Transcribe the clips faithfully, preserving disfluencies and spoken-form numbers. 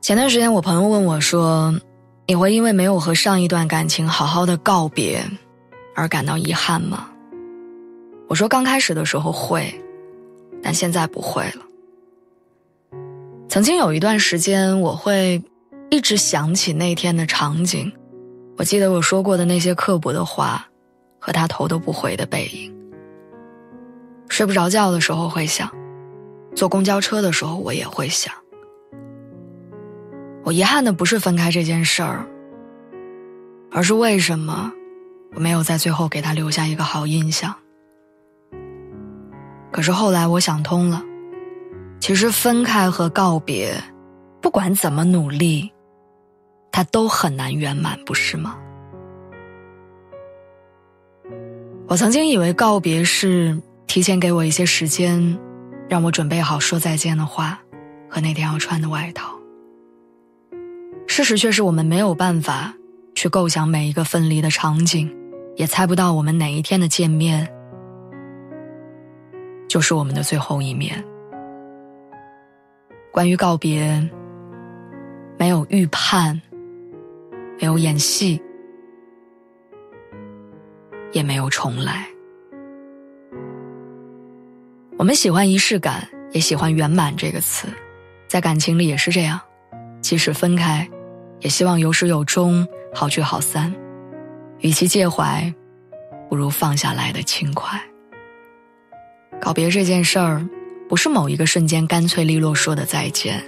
前段时间我朋友问我说，你会因为没有和上一段感情好好的告别而感到遗憾吗？我说刚开始的时候会，但现在不会了。曾经有一段时间我会一直想起那天的场景，我记得我说过的那些刻薄的话和他头都不回的背影。睡不着觉的时候会想，坐公交车的时候我也会想。我遗憾的不是分开这件事儿，而是为什么我没有在最后给他留下一个好印象。可是后来我想通了，其实分开和告别，不管怎么努力，它都很难圆满，不是吗？我曾经以为告别是提前给我一些时间，让我准备好说再见的话和那天要穿的外套。事实却是我们没有办法去构想每一个分离的场景，也猜不到我们哪一天的见面就是我们的最后一面。关于告别，没有预判，没有演戏，也没有重来。我们喜欢仪式感，也喜欢圆满这个词，在感情里也是这样，即使分开也希望有始有终，好聚好散。与其介怀，不如放下来的轻快。告别这件事儿，不是某一个瞬间干脆利落说的再见。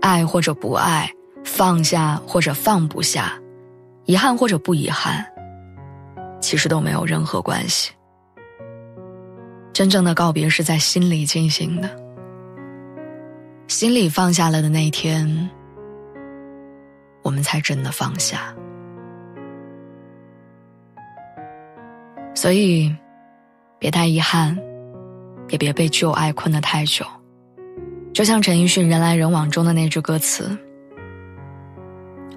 爱或者不爱，放下或者放不下，遗憾或者不遗憾，其实都没有任何关系。真正的告别是在心里进行的，心里放下了的那一天，我们才真的放下。所以别太遗憾，也别被旧爱困得太久。就像陈奕迅《人来人往》中的那句歌词，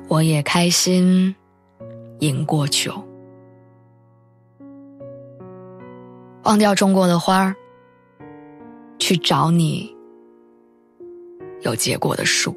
我也开心饮过酒。忘掉种过的花，去找你有结果的树。